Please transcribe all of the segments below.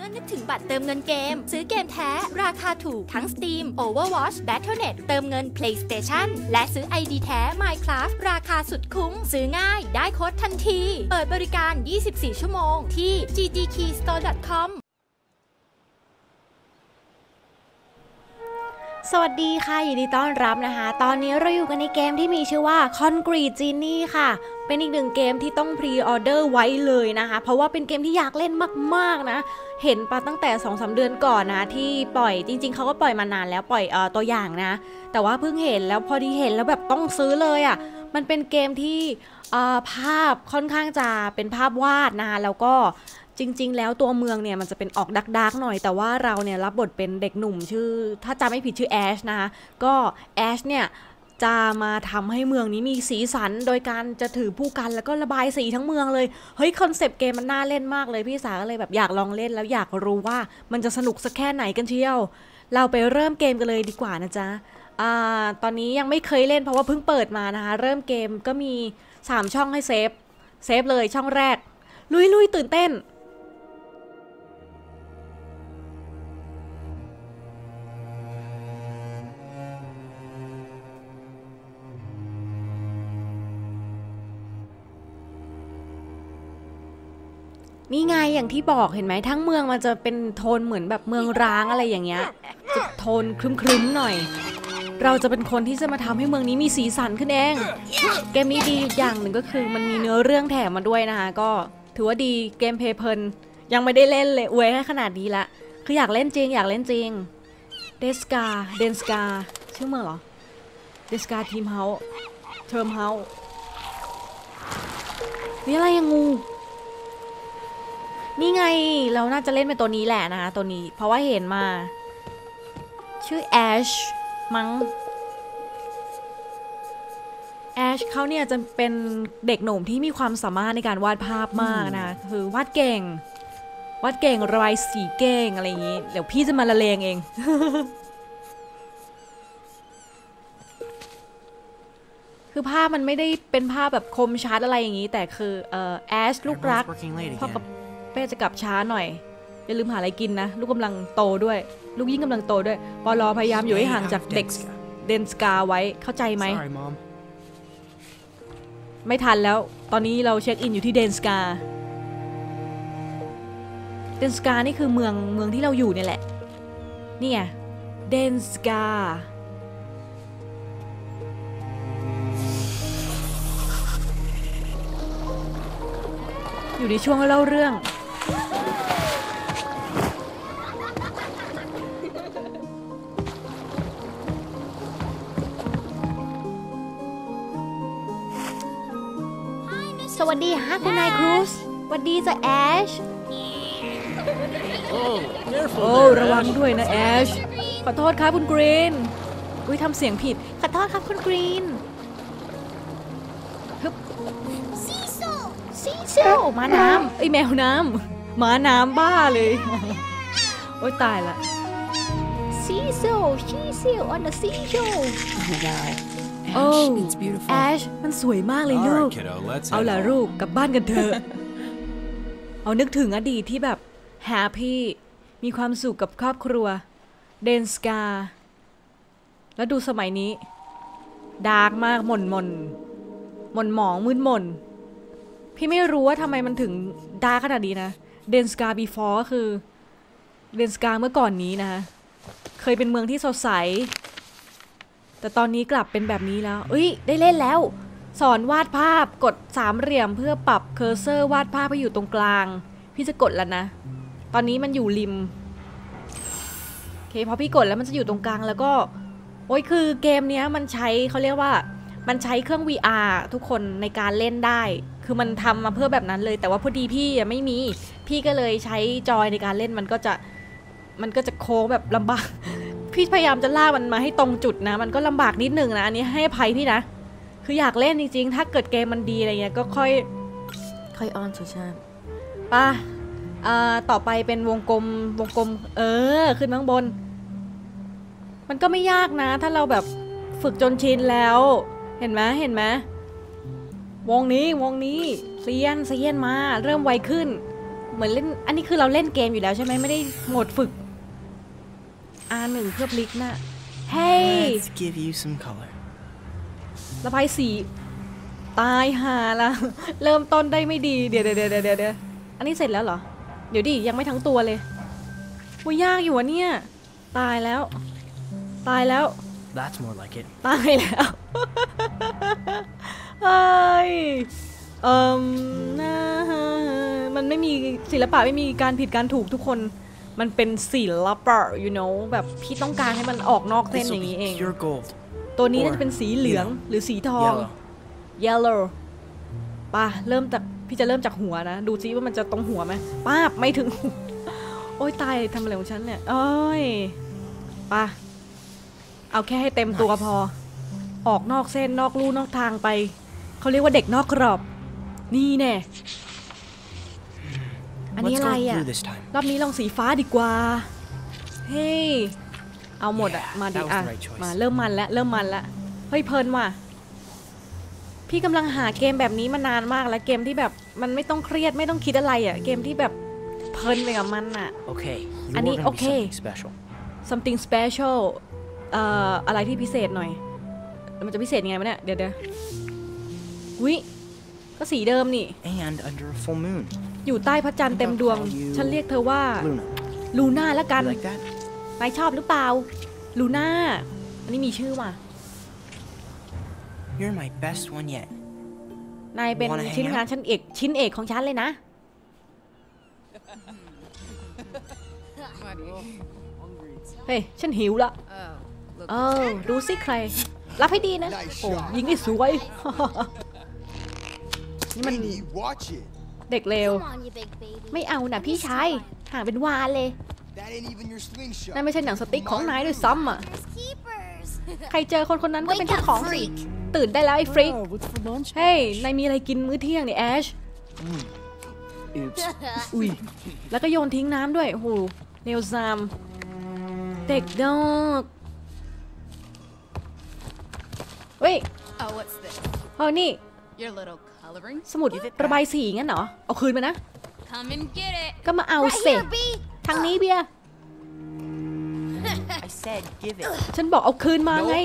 มื่อนึกถึงบัตรเติมเงินเกมซื้อเกมแท้ราคาถูกทั้ง Steam Overwatch Battle.net เติมเงิน PlayStation และซื้อ ID แท้ Minecraft ราคาสุดคุ้มซื้อง่ายได้โค้ดทันทีเปิดบริการ24ชั่วโมงที่ ggkeystore.com สวัสดีค่ะยินดีต้อนรับนะคะตอนนี้เราอยู่กันในเกมที่มีชื่อว่า Concrete Genie ค่ะเป็นอีกหนึ่งเกมที่ต้องพรีออเดอร์ไว้เลยนะคะเพราะว่าเป็นเกมที่อยากเล่นมากๆนะเห็นปะตั้งแต่ 2-3 เดือนก่อนนะที่ปล่อยจริงๆเขาก็ปล่อยมานานแล้วปล่อยตัวอย่างนะแต่ว่าเพิ่งเห็นแล้วพอดีเห็นแล้วแบบต้องซื้อเลยอ่ะมันเป็นเกมที่ภาพค่อนข้างจะเป็นภาพวาดนะแล้วก็จริงๆแล้วตัวเมืองเนี่ยมันจะเป็นออกดักๆหน่อยแต่ว่าเราเนี่ยรับบทเป็นเด็กหนุ่มชื่อถ้าจำไม่ผิดชื่อ Ash นะคะก็ Ash เนี่ยจะมาทำให้เมืองนี้มีสีสันโดยการจะถือผู้กันแล้วก็ระบายสีทั้งเมืองเลยเฮ้ยคอนเซปต์เกมมันน่าเล่นมากเลยพี่สาก็เลยแบบอยากลองเล่นแล้วอยากรู้ว่ามันจะสนุกสักแค่ไหนกันเชียวเราไปเริ่มเกมกันเลยดีกว่านะจ๊ะตอนนี้ยังไม่เคยเล่นเพราะว่าเพิ่งเปิดมานะคะเริ่มเกมก็มี3ช่องให้เซฟเลยช่องแรกลุยตื่นเต้นนี่ไงอย่างที่บอกเห็นไหมทั้งเมืองมันจะเป็นโทนเหมือนแบบเมืองร้างอะไรอย่างเงี้ยจะโทนครึ้มๆหน่อยเราจะเป็นคนที่จะมาทำให้เมืองนี้มีสีสันขึ้นเองเกมนี้ดีอย่างหนึ่งก็คือมันมีเนื้อเรื่องแถมมาด้วยนะคะก็ถือว่าดีเกมเพลย์เพลินยังไม่ได้เล่นเลยอวยให้ขนาดนี้ละคืออยากเล่นจริงเดนสกาชื่อเมืองเหรอเดนสกาทีมเฮาส์เทอร์มเฮาส์นี่อะไรยังงูนี่ไงเราน่าจะเล่นเป็นตัวนี้แหละนะคะตัวนี้เพราะว่าเห็นมาชื่อ Ash มั้ง Ash เขาเนี่ยจะเป็นเด็กหนุ่มที่มีความสามารถในการวาดภาพมากนะคือวาดเก่งระบายสีเก่งอะไรอย่างนี้เดี๋ยวพี่จะมาละเลงเอง คือภาพมันไม่ได้เป็นภาพแบบคมชัดอะไรอย่างนี้แต่คือAsh ลูกรักพ่อกับเป้จะกลับช้าหน่อยอย่าลืมหาอะไรกินนะลูกกำลังโตด้วยลูกยิ่งกำลังโตด้วยปอลอพยายามอยู่ให้ห่างจากเด็กเดนสกาไว้เข้าใจไหมไม่ทันแล้วตอนนี้เราเช็คอินอยู่ที่เดนสกานี่คือเมืองที่เราอยู่เนี่ยแหละนี่ไงเดนสกาอยู่ในช่วงเล่าเรื่องสวัสดีฮะคุณนายครูสสวัสดีจ้ะแอชโอ้ระวังด้วยนะแอชขอโทษครับคุณกรีนอุ้ยทำเสียงผิดขอโทษครับคุณกรีนฮึบซีโซ่มาน้ำไอแมวน้ำมาน้ำบ้าเลยโอ้ยตายละซีโซ่on the seashoreโอ้แอชมันสวยมากเลยลูกเอาล่ะลูกกลับบ้านกันเถอะเอานึกถึงอดีตที่แบบแฮปปี้มีความสุขกับครอบครัวเดนสกาแล้วดูสมัยนี้ดาร์กมากหม่นหมองมืดมนพี่ไม่รู้ว่าทำไมมันถึงดาร์กขนาดนี้นะเดนสกา before ก็คือเดนสกาเมื่อก่อนนี้นะคะเคยเป็นเมืองที่สดใสแต่ตอนนี้กลับเป็นแบบนี้แล้วได้เล่นแล้วสอนวาดภาพกดสามเหลี่ยมเพื่อปรับเคอร์เซอร์วาดภาพให้อยู่ตรงกลางพี่จะกดแล้วนะตอนนี้มันอยู่ริมโอเคพอพี่กดแล้วมันจะอยู่ตรงกลางแล้วก็คือเกมเนี้ยมันใช้เขาเรียกว่ามันใช้เครื่อง VR ทุกคนในการเล่นได้คือมันทำมาเพื่อแบบนั้นเลยแต่ว่าพอดีพี่ไม่มีพี่ก็เลยใช้จอยในการเล่นมันก็จะโค้งแบบลำบากพี่พยายามจะลากมันมาให้ตรงจุดนะมันก็ลำบากนิดนึงนะอันนี้ให้อภัยพี่นะคืออยากเล่นจริงๆถ้าเกิดเกมมันดีอะไรเงี้ยก็ค่อยออนสุชาติป่ะต่อไปเป็นวงกลมขึ้นข้างบนมันก็ไม่ยากนะถ้าเราแบบฝึกจนชินแล้วเห็นไหมวงนี้เซียนมาเริ่มไวขึ้น เหมือนเล่นอันนี้คือเราเล่นเกมอยู่แล้วใช่ไหมไม่ได้โหมดฝึก R1 เพื่อพลิกนะเฮ้ยระบายสีตายห่าละเริ่มต้นได้ไม่ดีเดี๋ยวอันนี้เสร็จแล้วเหรอเดี๋ยวดิยังไม่ทั้งตัวเลยว่ายากอยู่วะเนี่ยตายแล้ว That's more like it. ตายแล้วเฮ้ยมันไม่มีศิลปะไม่มีการผิดการถูกทุกคนมันเป็นศิลปะ you know แบบพี่ต้องการให้มันออกนอกเส้นอย่างนี้เองตัวนี้น่าจะเป็นสีเหลืองหรือสีทอง yellow ป่ะเริ่มจากพี่จะเริ่มจากหัวนะดูซิว่ามันจะตรงหัวไหมป้าไม่ถึงโอ๊ยตายทำอะไรของฉันเนี่ยโอ๊ยป่ะเอาแค่ให้เต็มตัวพอออกนอกเส้นนอกลู่นอกทางไปเขาเรียกว่าเด็กนอกกรอบนี่แน่อันนี้อะไรอ่ะรอบนี้ลองสีฟ้าดีกว่าเฮ้ยเอาหมดอ่ะมาดิอ่ะมาเริ่มมันละเฮ้ยเพลินว่ะพี่กำลังหาเกมแบบนี้มานานมากแล้วเกมที่แบบมันไม่ต้องเครียดไม่ต้องคิดอะไรอ่ะเกมที่แบบเพลินไปกับมันอ่ะอันนี้โอเค something special อะไรที่พิเศษหน่อยมันจะพิเศษยังไงวะเนี่ยเดี๋ยวอุ๊ยก็สีเดิมนี่อยู่ใต้พระจันทร์เต็มดวงฉันเรียกเธอว่า Luna ละกันนายชอบหรือเปล่า Luna อันนี้มีชื่อว่ะนายเป็นชิ้นงานชิ้นเอกของฉันเลยนะเฮ้ยฉันหิวละดูสิใครรับให้ดีนะโอ้ยิงได้สวยนี่มันเด็กเลวไม่เอานะพี่ชายห่างเป็นวาเลยนั่นไม่ใช่หนังสติ๊กของนายด้วยซ้ำอ่ะใครเจอคนคนนั้นก็เป็นเจ้าของสิตื่นได้แล้วไอ้ฟริกเฮ้ยนายมีอะไรกินมื้อเที่ยงเนี่ยแอชอุ้ยแล้วก็โยนทิ้งน้ำด้วยโอ้โหเนลซามเด็กดอกเฮ้ยโอ้นี่สมุดระบายสีงั้นเหรอเอาคืนมานะก็มาเอาเสร็จทางนี้เบียร์ฉันบอกเอาคืนมาไง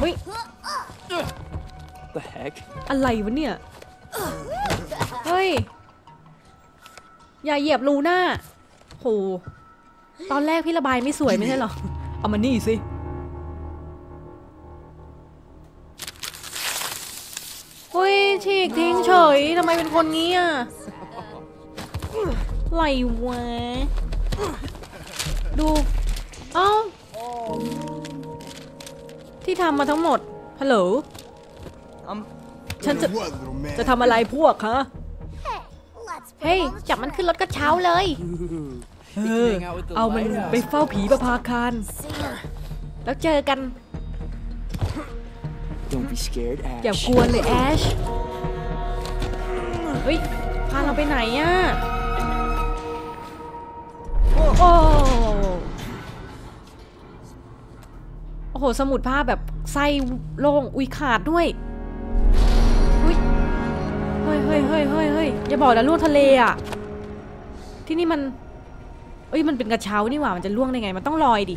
เฮ้ยอะไรวะเนี่ยเฮ้ยอย่าเหยียบรูหน้าโหตอนแรกพี่ระบายไม่สวยไม่ใช่หรอเอามานี่สิอุ้ยฉีกทิ้งเฉยทำไมเป็นคนนี้อ่ะไหลวะดูเอ้าที่ทำมาทั้งหมดฮัลโหลฉันจะทำอะไรพวกฮะเฮ้ยจับมันขึ้นรถก็เช้าเลยเอามันไปเฝ้าผีประภาคารแล้วเจอกันอย่ากลัวเลยแอชเฮ้ยพาเราไปไหนอ่ะโอ้โหสมุดผ้าแบบไส้โล่งอุ้ยขาดด้วยอุ้ยเฮ้ยอย่าบอกนะล่วงทะเลอ่ะที่นี่มันเอ้ยมันเป็นกระเช้านี่หว่ามันจะล่วงได้ไงมันต้องลอยดิ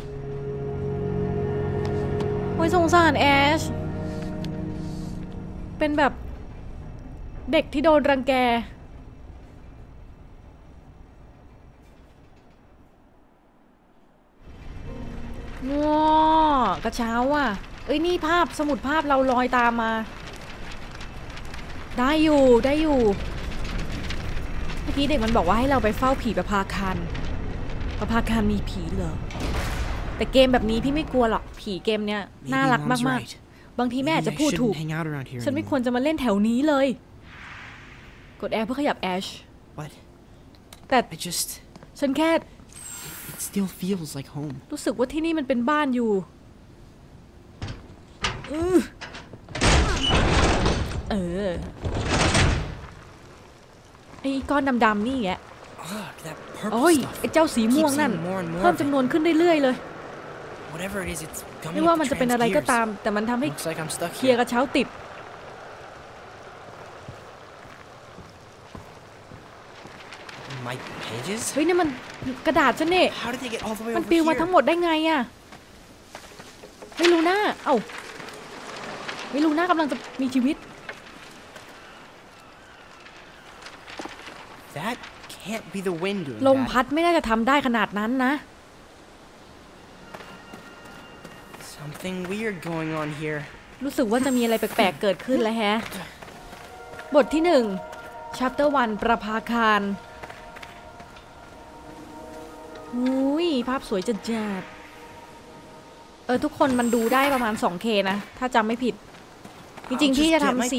โอ้ยสงสารแอชเป็นแบบเด็กที่โดนรังแกง้อกระเช้าอ่ะเอ้ยนี่ภาพสมุดภาพเราลอยตามมาได้อยู่เมื่อกี้เด็กมันบอกว่าให้เราไปเฝ้าผีประภาคารมีผีเหรอแต่เกมแบบนี้พี่ไม่กลัวหรอกผีเกมเนี้ยน่ารักมากๆบางทีแม่อาจจะพูดถูกฉันไม่ควรจะมาเล่นแถวนี้เลยกดแอร์เพื่อขยับแอชแต่ฉันแค่รู้สึกว่าที่นี่มันเป็นบ้านอยู่ไอ้ก้อนดำๆนี่แหละโอ้ยไอ้เจ้าสีม่วงนั่นเพิ่มจำนวนขึ้นเรื่อยๆเลยไม่ว่ามันจะเป็นอะไรก็ตามแต่มันทำให้เคลียร์กระเช้าติด pages เฮ้ยนี่มันกระดาษฉันเนี่ยมันปลิวมาทั้งหมดได้ไงอะเฮ้ยลูน่าเอ้าเฮ้ยลูน่ากำลังจะมีชีวิต That can't be the wind ลมพัดไม่น่าจะทำได้ขนาดนั้นนะ Something weird going on here รู้สึกว่าจะมีอะไรแปลกๆเกิดขึ้นแล้วแฮะบทที่1 Chapter 1 ประภาคารอุ้ยภาพสวยจัดๆทุกคนมันดูได้ประมาณ 2K นะถ้าจำไม่ผิดจริงๆพี่จะทำ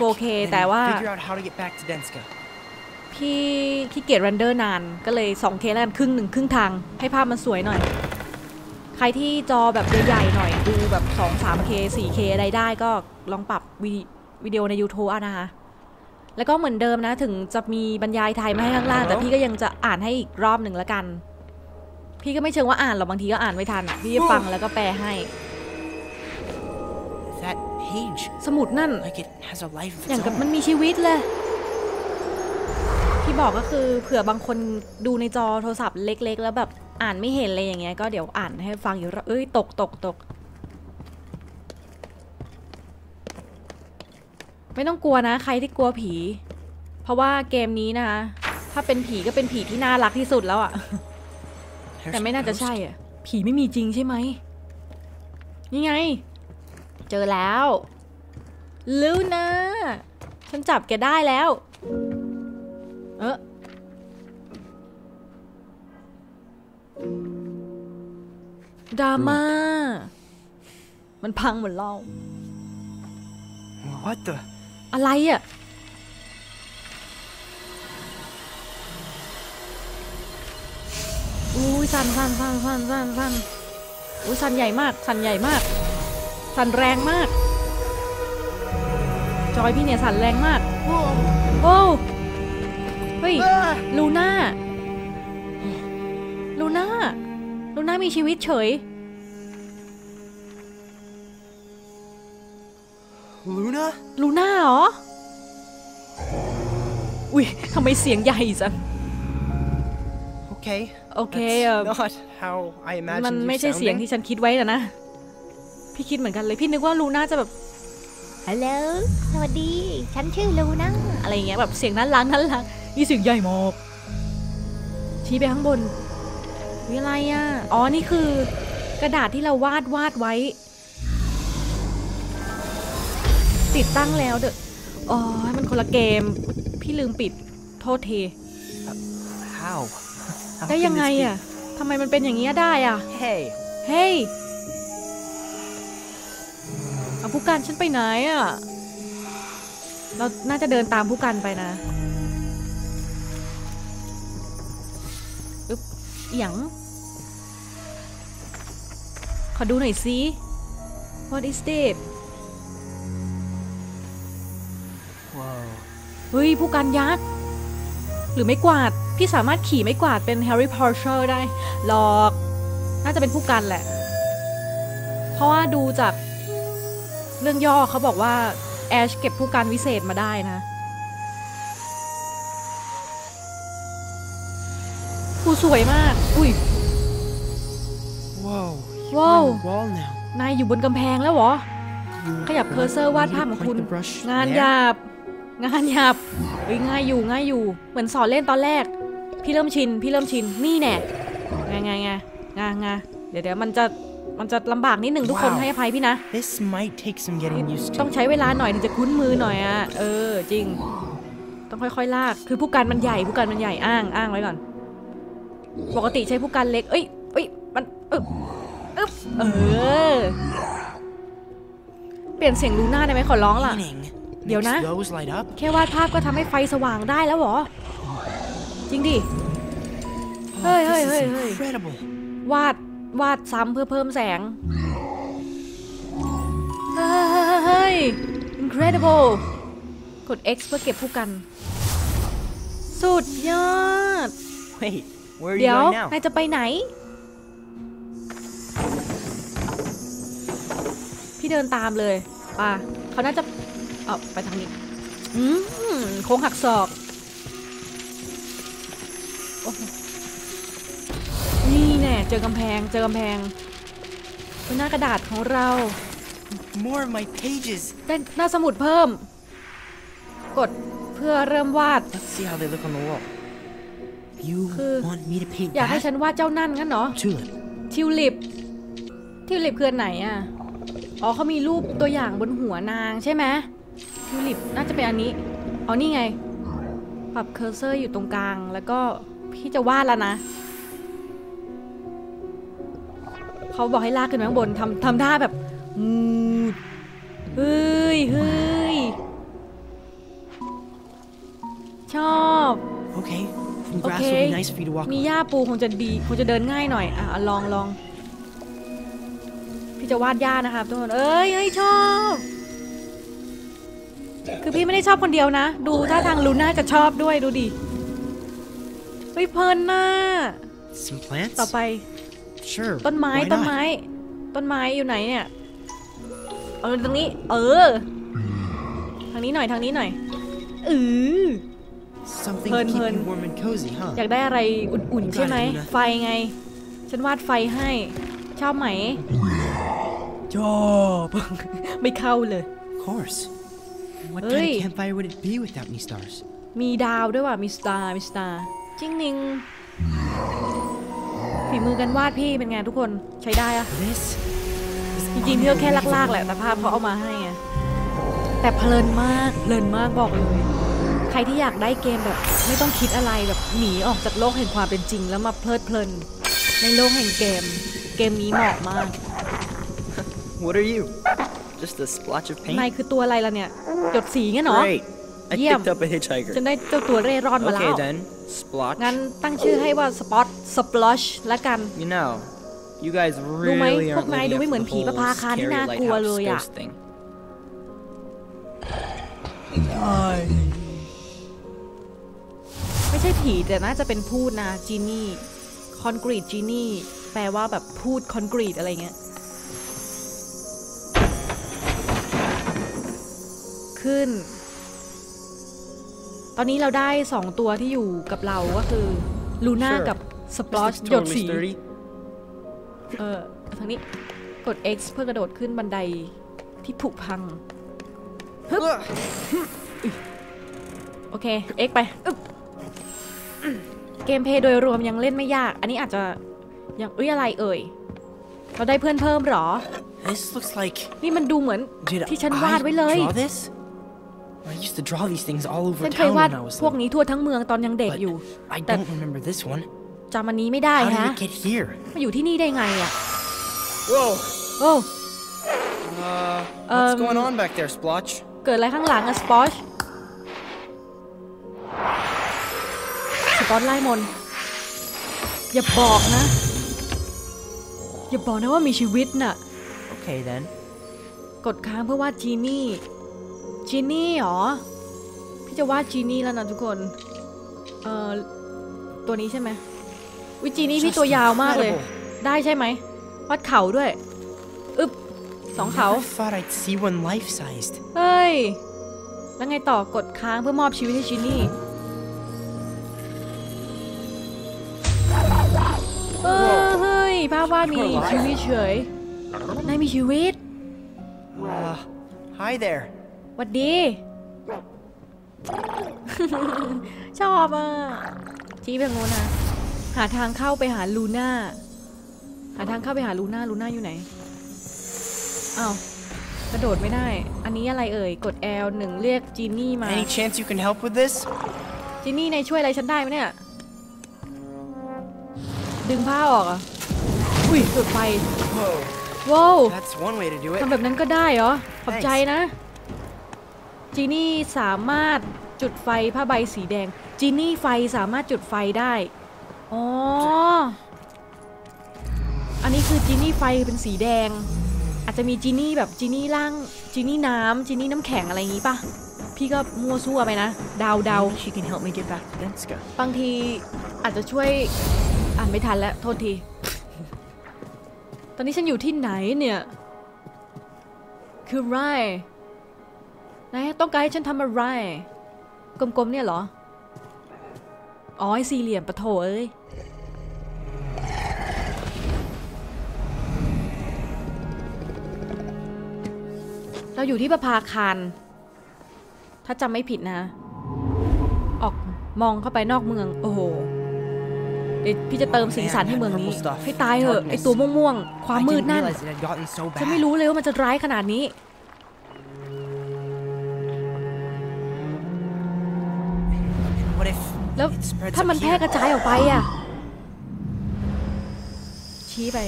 4K แต่ว่าพี่ขี้เกียจเรนเดอร์นานก็เลย 2K แล้วกันครึ่งหนึ่งครึ่งทางให้ภาพมันสวยหน่อยใครที่จอแบบใหญ่ๆหน่อยดูแบบ 2-3K 4K อะไรได้ก็ลองปรับวิดีโอใน YouTube อ่ะนะคะแล้วก็เหมือนเดิมนะถึงจะมีบรรยายไทยมาให้ข้างล่างแต่พี่ก็ยังจะอ่านให้อีกรอบหนึ่งละกันพี่ก็ไม่เชิงว่าอ่านหรอกบางทีก็อ่านไม่ทันพี่จะฟังแล้วก็แปลให้สมุดนั่นอย่างกับมันมีชีวิตเลยที่บอกก็คือเผื่อบางคนดูในจอโทรศัพท์เล็กๆแล้วแบบอ่านไม่เห็นอะไรอย่างเงี้ยก็เดี๋ยวอ่านให้ฟังอยู่เอ้ยตกไม่ต้องกลัวนะใครที่กลัวผีเพราะว่าเกมนี้นะคะถ้าเป็นผีก็เป็นผีที่น่ารักที่สุดแล้วอะแต่ไม่น่าจะใช่อะผีไม่มีจริงใช่ไหมนี่ไงเจอแล้วLunaฉันจับแกได้แล้วดราม่ามันพังเหมือนเรา What the...อะไรอ่ะอุ้ยสั่นอุ้ยสั่นใหญ่มากสั่นแรงมากจอยพี่เนี่ยสั่นแรงมากโอ้เฮ้ยลูน่ามีชีวิตเฉยลูน่าเหรออุ้ยทำไมเสียงใหญ่จังโอเคมันไม่ใช่เสียงที่ฉันคิดไว้นะพี่คิดเหมือนกันเลยพี่นึกว่าลูน่าจะแบบฮัลโหลสวัสดีฉันชื่อลูน่าอะไรอย่างเงี้ยแบบเสียงนั้นลังนี่เสียงใหญ่มากชี้ไปข้างบนมีอะไรอ่ะอ๋อนี่คือกระดาษที่เราวาดไว้ติดตั้งแล้วเด้ออ๋อมันคนละเกมพี่ลืมปิดโทษที ได้ยังไงอ่ะทำไมมันเป็นอย่างนี้ได้อ่ะเฮ้ยเอาผู้การฉันไปไหนอ่ะเราน่าจะเดินตามผู้การไปนะอย่างขอดูหน่อยซิ What is thisเฮ้ยผู้การยักษ์หรือไม้กวาดพี่สามารถขี่ไม้กวาดเป็นแฮร์รี่พอตเตอร์ได้หรอกน่าจะเป็นผู้การแหละเพราะว่าดูจากเรื่องย่อเขาบอกว่าแอชเก็บผู้การวิเศษมาได้นะผู้สวยมากอุ้ยว้าวนายอยู่บนกำแพงแล้วเหรอขยับเคอร์เซอร์วาดภาพของคุณงานหยาบเฮ้ยง่ายอยู่เหมือนสอนเล่นตอนแรกพี่เริ่มชินนี่แน่ไงเดี๋ยวมันจะลำบากนิดหนึ่งทุกคนให้อภัยพี่นะต้องใช้เวลาหน่อยถึงจะคุ้นมือหน่อยอ่ะจริงต้องค่อยๆลากคือผู้การมันใหญ่อ้างไว้ก่อนปกติใช้ผู้การเล็กเอ้ยมันเปลี่ยนเสียงลูน่าได้ไหมขอร้องล่ะเดี๋ยวนะแค่วาดภาพก็ทำให้ไฟสว่างได้แล้วหรอจริงดิเฮ้วาดซ้ำเพื่อเพิ่มแสงเฮ้ย incredible กด X เพื่อเก็บผู้กันสุดยอดเดี๋ยวนายจะไปไหนพี่เดินตามเลยป่ะเขาน่าจะเอาไปทางนี้โค้งหักศอก นี่แน่เจอกำแพงหน้ากระดาษของเราได้หน้าสมุดเพิ่มกดเพื่อเริ่มวาดคืออยากให้ฉันวาดเจ้านั่นงั้นเหรอทิวลิปคือไหนอ่ะอ๋อเขามีรูปตัวอย่างบนหัวนางใช่ไหมทิวลิปน่าจะเป็นอันนี้อ๋อนี่ไงปรับเคอร์เซอร์อยู่ตรงกลางแล้วก็พี่จะวาดแล้วนะเขาบอกให้ลากขึ้นข้างบนทำท่าแบบเฮ้ยชอบโอเคมีหญ้าปูคงจะดีคงจะเดินง่ายหน่อยอ่ะลองพี่จะวาดหญ้านะครับทุกคนเอ้ยชอบคือพี่ไม่ได้ชอบคนเดียวนะดูท่าทาง Luna จะชอบด้วยดูดิเฮ้ยเพลินน่ะต่อไปต้นไม้อยู่ไหนเนี่ยตรงนี้ทางนี้หน่อยเพลินอยากได้อะไรอุ่นๆใช่ไหมไฟไงฉันวาดไฟให้ชอบไหมชอบไม่เข้าเลยเฮ้ยมีดาวด้วยว่ะมีสตาร์จิ้งนิงฝีมือกันวาดพี่เป็นไงทุกคนใช้ได้อะจริงๆพี่ก็แค่ลากๆแหละแต่ภาพเขาเอามาให้ไงแต่เพลินมากบอกเลยใครที่อยากได้เกมแบบไม่ต้องคิดอะไรแบบหนีออกจากโลกแห่งความเป็นจริงแล้วมาเพลิดเพลินในโลกแห่งเกมนี้เหมาะมาก What are you? Just a splotch of paint. นายคือตัวอะไรล่ะเนี่ยจดสีงั้นเหรอเยี่ยมจนได้เจ้าตัวเร่ร่อนมาแล้วงั้นตั้งชื่อให้ว่าสปอตสปลอชละกันรู้ไหมพวกนายดูไม่เหมือนผีประภาคารที่น่ากลัวเลยอ่ะไม่ใช่ผีแต่น่าจะเป็นพูดนะจีนี่คอนกรีตจีนี่แปลว่าแบบพูดคอนกรีตอะไรเงี้ยขึ้นตอนนี้เราได้2ตัวที่อยู่กับเราก็คือ Luna กับสปลอชหยดสีทางนี้กด X เพื่อกระโดดขึ้นบันไดที่ผุพังฮึบโอเค X ไปเกมเพย์โดยรวมยังเล่นไม่ยากอันนี้อาจจะยังอะไรเอ่ยเราได้เพื่อนเพิ่มหรอนี่มันดูเหมือนที่ฉันวาดไว้เลยฉันเคยวาดพวกนี้ทั่วทั้งเมืองตอนยังเด็กอยู่แต่จำอันนี้ไม่ได้ฮะมาอยู่ที่นี่ได้ไงอ่ะโอ้เกิดอะไรข้างหลังอะสปอชไล่มนอย่าบอกนะว่ามีชีวิตน่ะกดค้างเพื่อวาดจีนี่หรอพี่จะวาดจีนี่แล้วนะทุกคนตัวนี้ใช่ไหมวิจีนี่พี่ตัวยาวมากเลยได้ใช่ไหมวาดเขาด้วยอึ๊บสองเขาเฮ้ยแล้วไงต่อกดค้างเพื่อมอบชีวิตให้จีนี่เฮ้ยภาพวาดมีชีวิตเฉยนายมีชีวิต Hi there หวัดดี ชอบอ่ะชี้ไปงูนะหาทางเข้าไปหาลูน่าลูน่าอยู่ไหนอ้าวกระโดดไม่ได้อันนี้อะไรเอ่ยกด L1 เรียกจีนี่มา Any chance you can help with this จีนี่นายช่วยอะไรฉันได้ไหมเนี่ยดึงผ้าออกอ่ะอุ้ยเกิดไฟว้าวทำแบบนั้นก็ได้เหรอขอบใจนะจีนี่สามารถจุดไฟผ้าใบสีแดงจีนี่ไฟสามารถจุดไฟได้อ๋ออันนี้คือจีนี่ไฟเป็นสีแดงอาจจะมีจีนี่แบบจีนี่ร่างจีนี่น้ำจีนี่น้ำแข็งอะไรงี้ป่ะพี่ก็มั่วซั่วไปนะเดาๆบางทีอาจจะช่วยอ่านไม่ทันแล้วโทษทีตอนนี้ฉันอยู่ที่ไหนเนี่ยคือไรนายต้องการให้ฉันทำอะไรกลมๆเนี่ยเหรอ อ๋อสี่เหลี่ยมปะโถเอ้ยเราอยู่ที่ประภาคารถ้าจำไม่ผิดนะออกมองเข้าไปนอกเมืองโอ้โหเดี๋ยวพี่จะเติมสีสันให้เมืองนี้ให้ตายเถอะไอตัวม่วงๆความมืดนั่นฉันไม่รู้เลยว่ามันจะร้ายขนาดนี้แล้วถ้ามันแพร่กระจายออกไปอ่ะชี้ไป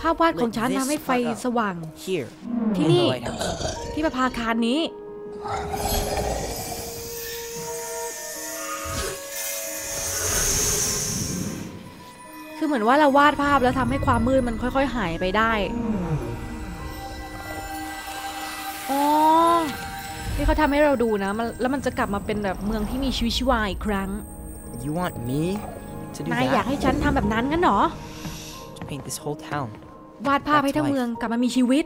ภาพวาดของฉันทำให้ไฟสว่างที่นี่ที่ประภาคารนี้คือเหมือนว่าเราวาดภาพแล้วทำให้ความมืดมันค่อยๆหายไปได้อ๋อที่เขาทำให้เราดูนะแล้วมันจะกลับมาเป็นแบบเมืองที่มีชีวิตชีวาอีกครั้งนายอยากให้ฉันทำแบบนั้นงั้นเหรอวาดภาพให้ทั้งเมืองกลับมามีชีวิต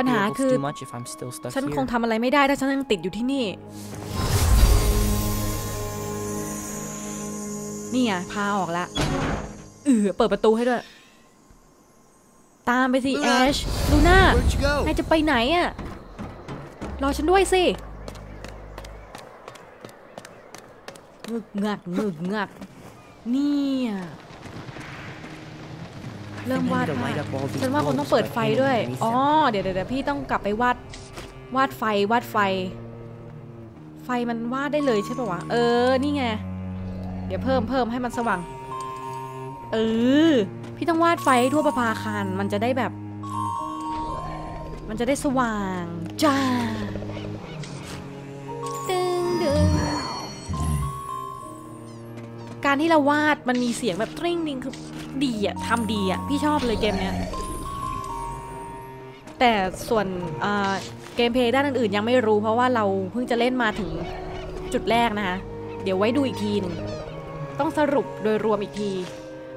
ปัญหาคือฉันคงทำอะไรไม่ได้ถ้าฉันยังติดอยู่ที่นี่นี่ไงพาออกละเปิดประตูให้ด้วยตามไปสิแอชลูน่านายจะไปไหนอ่ะรอฉันด้วยสิงึกงักงึกงักเนี่ยเริ่มวาดมาฉันว่าคนต้องเปิดไฟด้วยอ๋อเดี๋ยวพี่ต้องกลับไปวาดไฟไฟมันวาดได้เลยใช่ปะวะนี่ไงเดี๋ยวเพิ่มให้มันสว่างพี่ต้องวาดไฟให้ทั่วประภาคารมันจะได้สว่างจ้าดึงการที่เราวาดมันมีเสียงแบบตริ้งนิงคือดีอะทำดีอะพี่ชอบเลยเกมเนี้ยแต่ส่วนเกมเพลย์ด้านอื่นๆยังไม่รู้เพราะว่าเราเพิ่งจะเล่นมาถึงจุดแรกนะคะเดี๋ยวไว้ดูอีกทีนึงต้องสรุปโดยรวมอีกที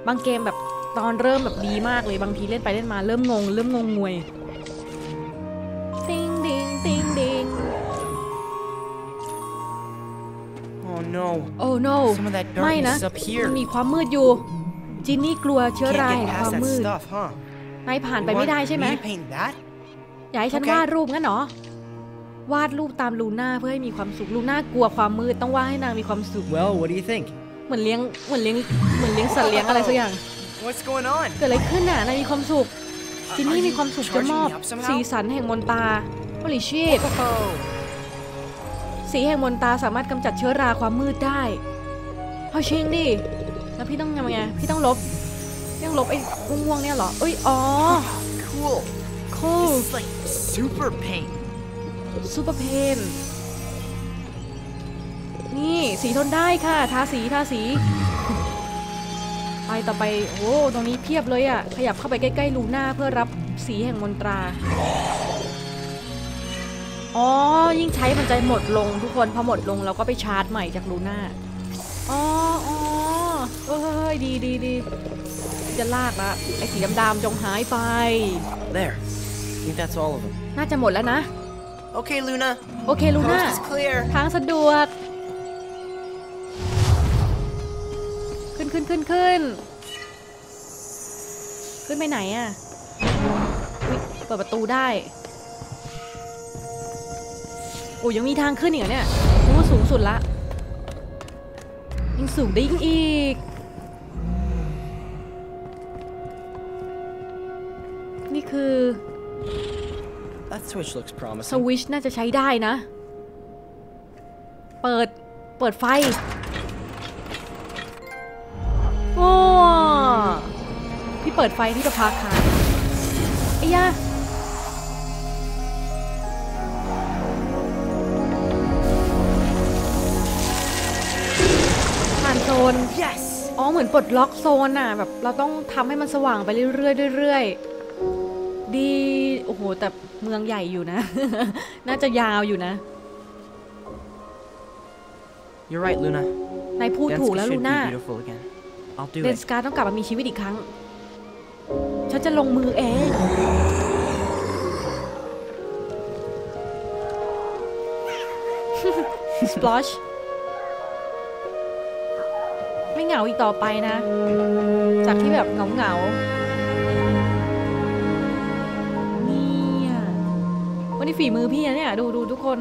บางเกมแบบตอนเริ่มแบบดีมากเลยบางทีเล่นไปเล่นมาเริ่มงงงวยติงดิง Oh no ไม่นะมันมีความมืดอยู่จินนี่กลัวเชื้อราความมืดนายผ่านไปไม่ได้ใช่ไหมอยากให้ฉันวาดรูปงั้นเหรอวาดรูปตามลูน่าเพื่อให้มีความสุขลูน่ากลัวความมืดต้องวาดให้นางมีความสุข Well what do you think เหมือนเลี้ยงสัตว์เลี้ยงอะไรสักอย่าง What's going on เกิดอะไรขึ้นน่ะนายมีความสุขจินนี่มีความสุขจะมอบสีสันแห่งมนตาบริชีพสีแห่งมนตาสามารถกำจัดเชื้อราความมืดได้เอาชิงดิแล้วพี่ต้องทำยังไงพี่ต้องลบไอ้ง่วงเนี่ยเหรอเอ้ยอ๋อ cool super pain นี่สีทนได้ค่ะทาสีไปต่อไปโอ้ตรงนี้เพียบเลยอ่ะขยับเข้าไปใกล้ๆลูน่าเพื่อรับสีแห่งมนตราอ๋อยิ่งใช้มันจะหมดลงทุกคนพอหมดลงเราก็ไปชาร์จใหม่จากลูน่าอ๋อดีจะลากละไอ้สีดำๆจงหายไป There think that's all of them น่าจะหมดแล้วนะโอเคลูน่าทางสะดวกขึ้นไปไหนอ่ะเปิดประตูได้โอ้ยังมีทางขึ้นอีกเนี่ยรู้ว่าสูงสุดละยิ่งสูงได้ยิ่งอีกนี่คือสวิชน่าจะใช้ได้นะเปิดไฟโอ้พี่เปิดไฟที่กระพาคานไอ้ยาอ๋อเหมือนปลดล็อกโซนน่ะแบบเราต้องทำให้มันสว่างไปเรื่อยๆดีโอ้โหแต่เมืองใหญ่อยู่นะ น่าจะยาวอยู่นะ You're right Luna น นายพูดถูกแล้วลูน่าเดนสกาต้องกลับมามีชีวิตอีกครั้งฉันจะลงมือเองสปลอชไม่เหงาอีกต่อไปนะจากที่แบบเหงาเนี่ยวันนี้ฝีมือพี่นะเนี่ยดูทุกคน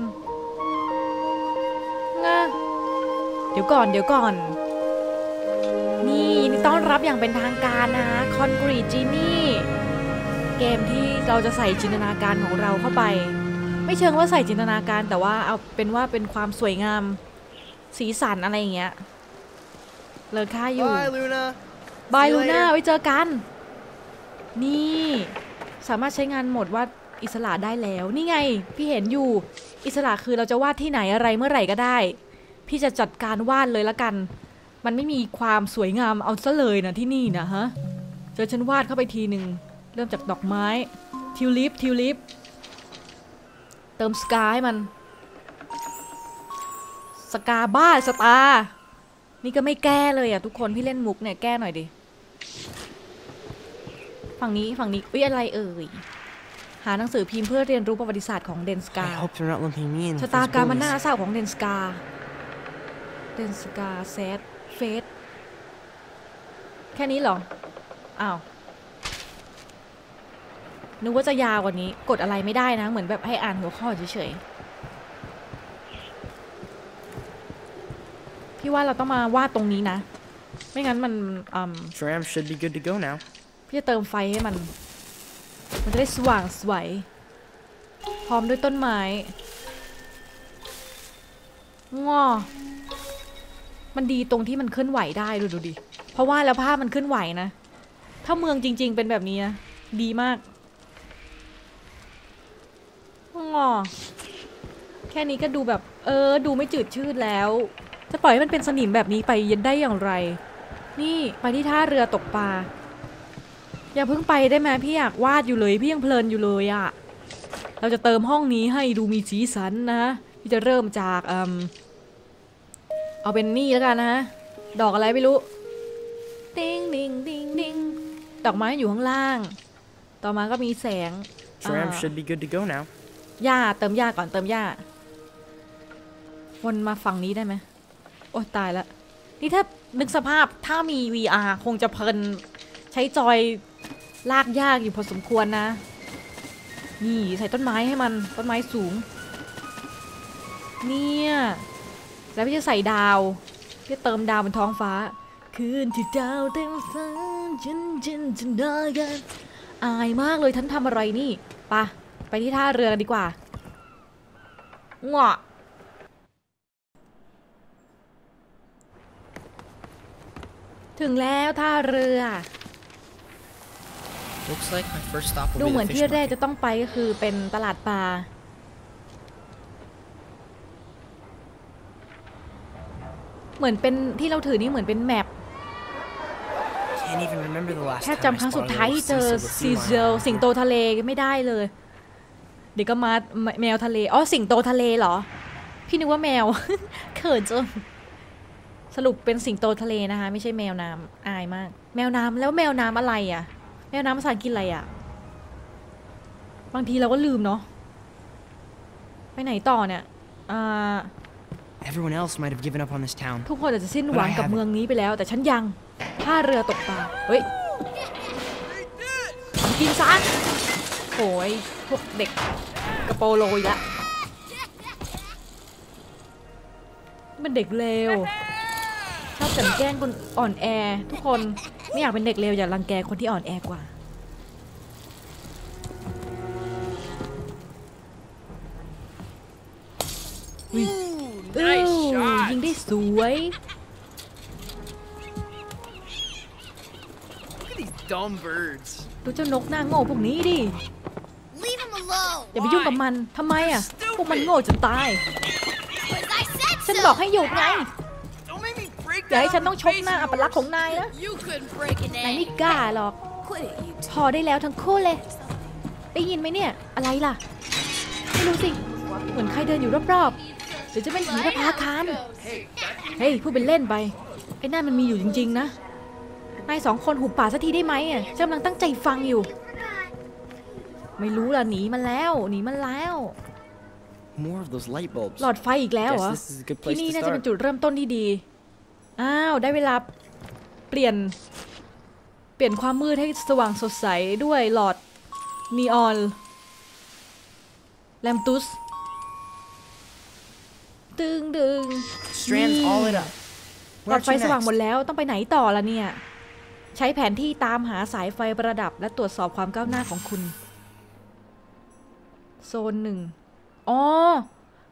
นะเดี๋ยวก่อนนี่ต้อนรับอย่างเป็นทางการนะคอนกรีตจีนี่เกมที่เราจะใส่จินตนาการของเราเข้าไปไม่เชิงว่าใส่จินตนาการแต่ว่าเอาเป็นว่าเป็นความสวยงามสีสันอะไรอย่างเงี้ยเลิศค่าอยู่บายลูน่าไว้เจอกันนี่สามารถใช้งานหมดวาดอิสระได้แล้วนี่ไงพี่เห็นอยู่อิสระคือเราจะวาดที่ไหนอะไรเมื่อไหร่ก็ได้พี่จะจัดการวาดเลยละกันมันไม่มีความสวยงามเอาซะเลยนะที่นี่นะฮะเจอฉันวาดเข้าไปทีหนึ่งเริ่มจากดอกไม้ทิวลิปเติมสกาให้มันสกาบ้าสตาร์นี่ก็ไม่แก้เลยอ่ะทุกคนพี่เล่นมุกเนี่ยแก้หน่อยดิฝั่งนี้อุ๊ยอะไรเอ่ยหาหนังสือพิมพ์เพื่อเรียนรู้ประวัติศาสตร์ของเดนสกาชะตากรรมมันน่าเศร้าของเดนสกาแซดเฟสแค่นี้เหรออ้าวนึกว่าจะยาวกว่านี้กดอะไรไม่ได้นะเหมือนแบบให้อ่านหัวข้อเฉยๆพี่ว่าเราต้องมาวาดตรงนี้นะไม่งั้นมันพี่จะเติมไฟให้มันจะได้สว่างสวยพร้อมด้วยต้นไม้ง้อมันดีตรงที่มันเคลื่อนไหวได้ดูดิเพราะว่าแล้วภาพมันเคลื่อนไหวนะถ้าเมืองจริงๆเป็นแบบนี้นะดีมากง้อแค่นี้ก็ดูแบบดูไม่จืดชืดแล้วจะปล่อยให้มันเป็นสนิมแบบนี้ไปยันได้อย่างไรนี่ไปที่ท่าเรือตกปลาอย่าเพิ่งไปได้ไหมพี่อยากวาดอยู่เลยพี่ยังเพลินอยู่เลยอ่ะเราจะเติมห้องนี้ให้ดูมีสีสันนะพี่จะเริ่มจากเอาเป็นนี่แล้วกันนะฮะดอกอะไรไม่รู้ติงดิงดิงดิงดอกไม้อยู่ข้างล่างต่อมาก็มีแสงหญ้าเติมหญ้าก่อนเติมหญ้าวนมาฝั่งนี้ได้ไหมโอ้ตายละนี่ถ้านึกสภาพถ้ามี VR คงจะเพลินใช้จอยลากยากอยู่พอสมควรนะนี่ใส่ต้นไม้ให้มันต้นไม้สูงเนี่ยแล้วพี่จะใส่ดาวพี่เติมดาวบนท้องฟ้าคืนที่ดาวเต็มฟ้าฉันได้กันอายมากเลยท่านทำอะไรนี่ไปที่ท่าเรือกันดีกว่าง่ะถึงแล้วท่าเรือดูเหมือนที่แรกจะต้องไปก็คือเป็นตลาดปลาเหมือนเป็นที่เราถือนี่เหมือนเป็นแมปแค่จำครั้งสุดท้ายที่เจอซีเซลสิงโตทะเลไม่ได้เลยเดี๋ยวก็มาแมวทะเลอ๋อสิงโตทะเลเหรอพี่นึกว่าแมวเขินจังสรุปเป็นสิงโตทะเลนะคะไม่ใช่แมวน้ำอายมากแมวน้ำแล้วแมวน้ำอะไรอ่ะแมวน้ำภาษาอังกฤษอะไรอ่ะบางทีเราก็ลืมเนาะไปไหนต่อเนี่ยทุกคนอาจจะสิ้นหวังกับเมืองนี้ไปแล้วแต่ฉันยังท่าเรือตกปลาเฮ้ยกินซะโอ้ยพวกเด็กกระโปรงลอยละมันเด็กเลวชอบแกล้งคนอ่อนแอทุกคนไม่อยากเป็นเด็กเลวอย่ารังแกคนที่อ่อนแอกว่ายิงได้สวยดูเจ้านกหน้าโง่พวกนี้ดิอย่าไปยุ่งกับมันทำไมอ่ะพวกมันโง่จนตายฉันบอกให้หยุดไงอย่าให้ฉันต้องชกหน้าอัปลักษณ์ของนายนะนายไม่กล้าหรอกพอได้แล้วทั้งคู่เลยได้ยินไหมเนี่ยอะไรล่ะไม่รู้สิเหมือนใครเดินอยู่รอบๆ หรือจะเป็นผีพระพาคานเฮ้ยพูดเป็นเล่นไปไอ้นั่นมันมีอยู่จริงๆนะนายสองคนหุบปากสักทีได้ไหมอ่ะกำลังตั้งใจฟังอยู่ไม่รู้ล่ะหนีมันแล้วหนีมันแล้วหลอดไฟอีกแล้วเหรอที่นี่น่าจะเป็นจุดเริ่มต้นที่ดีอ้าวได้เวลาเปลี่ยนความมืดให้สว่างสดใสด้วยหลอดนีออนแลมตุสดึงหลอดไฟสว่างหมดแล้วต้องไปไหนต่อล่ะเนี่ยใช้แผนที่ตามหาสายไฟประดับและตรวจสอบความก้าวหน้าของคุณโซนหนึ่งอ๋อ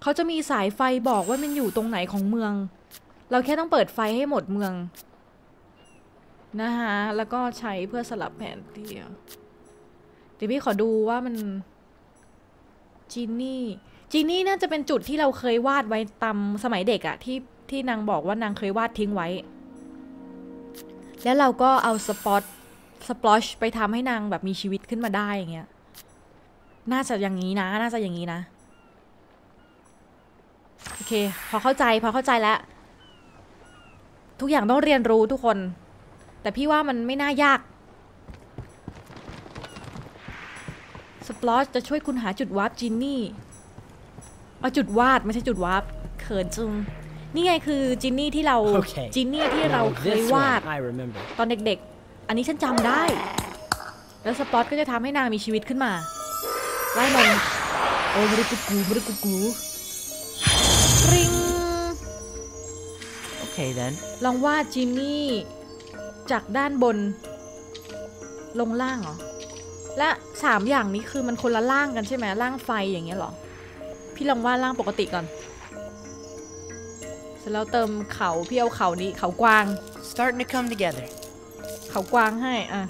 เขาจะมีสายไฟบอกว่ามันอยู่ตรงไหนของเมืองเราแค่ต้องเปิดไฟให้หมดเมืองนะคะแล้วก็ใช้เพื่อสลับแผนที่เดี๋ยวพี่ขอดูว่ามันจีนี่น่าจะเป็นจุดที่เราเคยวาดไว้ตามสมัยเด็กอะที่นางบอกว่านางเคยวาดทิ้งไว้แล้วเราก็เอาสปอชไปทำให้นางแบบมีชีวิตขึ้นมาได้อย่างเงี้ยน่าจะอย่างนี้นะโอเคพอเข้าใจแล้วทุกอย่างต้องเรียนรู้ทุกคนแต่พี่ว่ามันไม่น่ายากสปลอชจะช่วยคุณหาจุดวาร์ปจินนี่เอาจุดวาดไม่ใช่จุดวาร์ปเขินจุงนี่ไงคือจินนี่ที่เราเคยวาดตอนเด็กๆอันนี้ฉันจำได้แล้วสปลอชก็จะทำให้นางมีชีวิตขึ้นมาไล่มันโอ้บริกุกูริงโอเคเดนลองวาดจินนี่จากด้านบนลงล่างเหรอและ3อย่างนี้คือมันคนละล่างกันใช่ไหมล่างไฟอย่างเงี้ยหรอพี่ลองวาดล่างปกติก่อนเสร็จแล้วเติมเขาพี่เอาเขานี้เขากวาง starting to come together เขากวางให้อ่ะ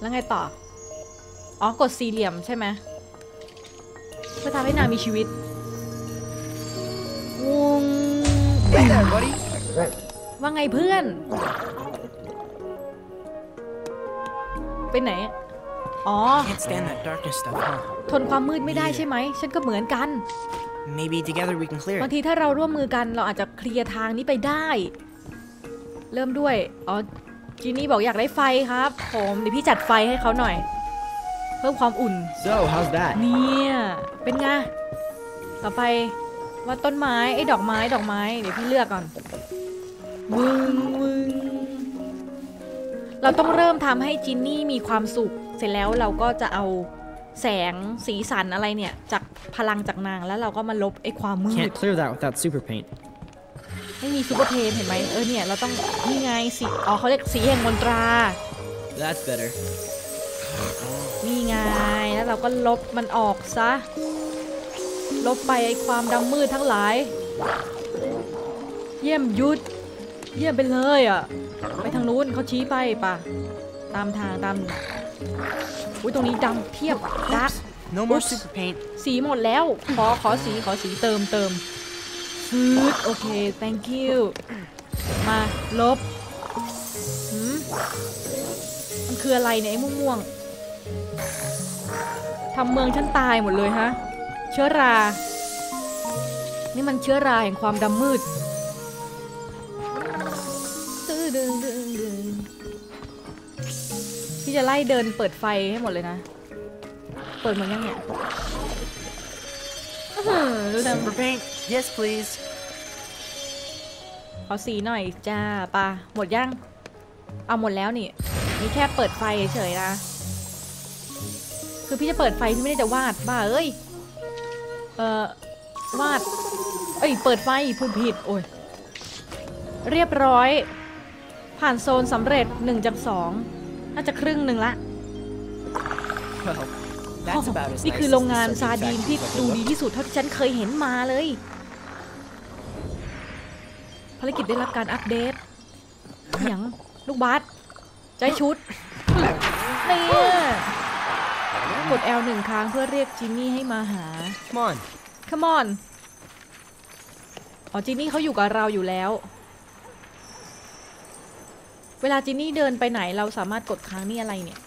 แล้วไงต่ออ๋อกดสี่เหลี่ยมใช่ไหมเพื่อทำให้นางมีชีวิตวงว่าไงเพื่อนไปไหนอ๋อทนความมืดไม่ได้ใช่ไหมฉันก็เหมือนกันบางทีถ้าเราร่วมมือกันเราอาจจะเคลียร์ทางนี้ไปได้เริ่มด้วยอ๋อจีนี่บอกอยากได้ไฟครับผมเดี๋ยวพี่จัดไฟให้เขาหน่อยเพิ่มความอุ่น เนี่ยเป็นไงต่อไปว่าต้นไม้ไอ้ดอกไม้เดี๋ยวพี่เลือกก่อนวึงเราต้องเริ่มทำให้จินนี่มีความสุขเสร็จแล้วเราก็จะเอาแสงสีสันอะไรเนี่ยจากพลังจากนางแล้วเราก็มาลบไอ้ความมืด Can't clear that without super paint ไม่มีซูเปอร์เพนเห็นไหมเนี่ยเราต้องนี่ไงสีอ๋อเขาเรียกสีแห่งมนตรา That's better นี่ไงแล้วเราก็ลบมันออกซะลบไปไอ้ความดำมืดทั้งหลายเยี่ยมไปเลยอ่ะไปทางนู้นเขาชี้ไปป่ะตามทางตามอุ้ยตรงนี้ดำเพียบดัก no more super paint สีหมดแล้วขอสีเติมฟืดโอเค thank you มาลบมันคืออะไรเนี่ยไอ้ม่วงๆทำเมืองฉันตายหมดเลยฮะเชื้อรานี่มันเชื้อราแห่งความดำมืดที่จะไล่เดินเปิดไฟให้หมดเลยนะเปิดเหมือนยังไงดูนะ Super Paint Yes please ขอสีหน่อยจ้าป่ะหมดยังเอาหมดแล้วนี่นี่แค่เปิดไฟเฉยนะคือพี่จะเปิดไฟที่ไม่ได้จะวาดบ้าเอ้ยวาดเอ้ยเปิดไฟพูดผิดโอ้ยเรียบร้อยผ่านโซนสำเร็จ1จาก2น่าจะครึ่งหนึ่งละ นี่คือโรงงานซาดีนที่ดูดีที่สุดเท่าที่ฉันเคยเห็นมาเลยภารกิจได้รับการอัปเดตอย่างลูกบาสใจชุดเนี่ยกด L 1 ครั้งเพื่อเรียกจินนี่ให้มาหา Come on อ๋อจินนี่เขาอยู่กับเราอยู่แล้วเวลาจินนี่เดินไปไหนเราสามารถกดค้างนี่อะไรเนี่ย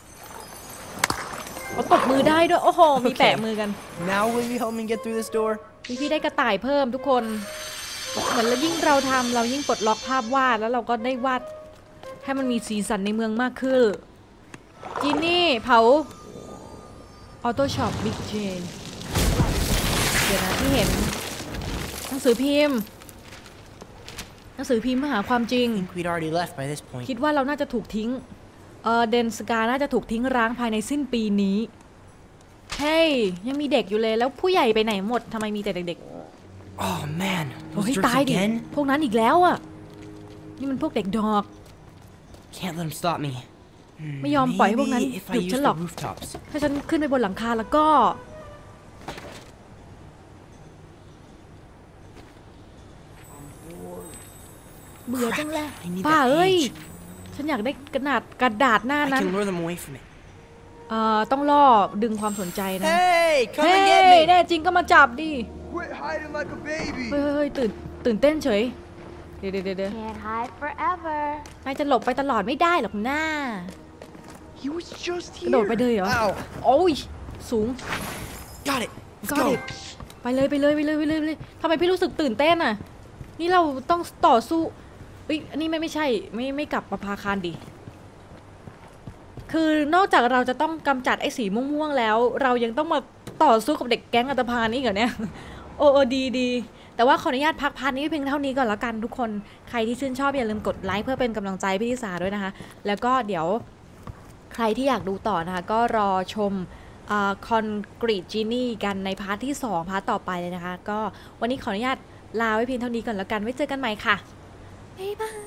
กดมือได้ด้วยโอ้โหมีแปะมือกัน พี่ได้กระต่ายเพิ่มทุกคนเหมือนแล้วยิ่งเราทำเรายิ่งปลดล็อกภาพวาดแล้วเราก็ได้วาดให้มันมีสีสันในเมืองมากขึ้นจีนี่เผาออโต้ช็อปบิ๊กเจนเดี๋ยวนะที่เห็นหนังสือพิมพ์หาความจริงคิดว่าเราน่าจะถูกทิ้งเดนสกาน่าจะถูกทิ้งร้างภายในสิ้นปีนี้เฮ้ยยังมีเด็กอยู่เลยแล้วผู้ใหญ่ไปไหนหมดทำไมมีแต่เด็กๆ oh man โอ้ยตายดิพวกนั้นอีกแล้วอ่ะนี่มันพวกเด็กดอก Can't let them stop me ไม่ยอมปล่อยพวกนั้นหยุดฉันหรอกถ้าฉันขึ้นไปบนหลังคาแล้วก็เบื่อจังเลยป้าเอ้ยฉันอยากได้กระดาษหน้านั้นต้องล่อดึงความสนใจนะเฮ้ยแน่จริงก็มาจับดิเฮ้ยตื่นเต้นเฉยเดี๋ยวนายจะหลบไปตลอดไม่ได้หรอกหน้ากระโดดไปเลยเหรอโอ้ยสูงไปเลยทำไมพี่รู้สึกตื่นเต้นอ่ะนี่เราต้องต่อสู้เอ้ยอันนี้ไม่ใช่ไม่กลับมาพาคารดิคือนอกจากเราจะต้องกำจัดไอ้สีม่วงๆแล้วเรายังต้องมาต่อสู้กับเด็กแก๊งอัตภาลนี่เหรอเนี่ยโอ้ดีแต่ว่าขออนุญาตพักพาร์ทนี้เพียงเท่านี้ก่อนแล้วกันทุกคนใครที่ชื่นชอบอย่าลืมกดไลค์เพื่อเป็นกำลังใจพี่ธิสาด้วยนะคะแล้วก็เดี๋ยวใครที่อยากดูต่อนะคะก็รอชมคอนกรีตจีนี่กันในพาร์ทที่2พาร์ทต่อไปเลยนะคะก็วันนี้ขออนุญาตลาไว้เพียงเท่านี้ก่อนแล้วกันไว้เจอกันใหม่ค่ะบ๊ายบาย